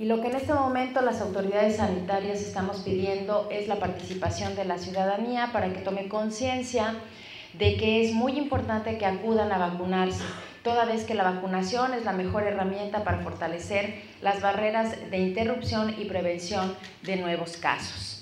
Y lo que en este momento las autoridades sanitarias estamos pidiendo es la participación de la ciudadanía para que tome conciencia de que es muy importante que acudan a vacunarse, toda vez que la vacunación es la mejor herramienta para fortalecer las barreras de interrupción y prevención de nuevos casos.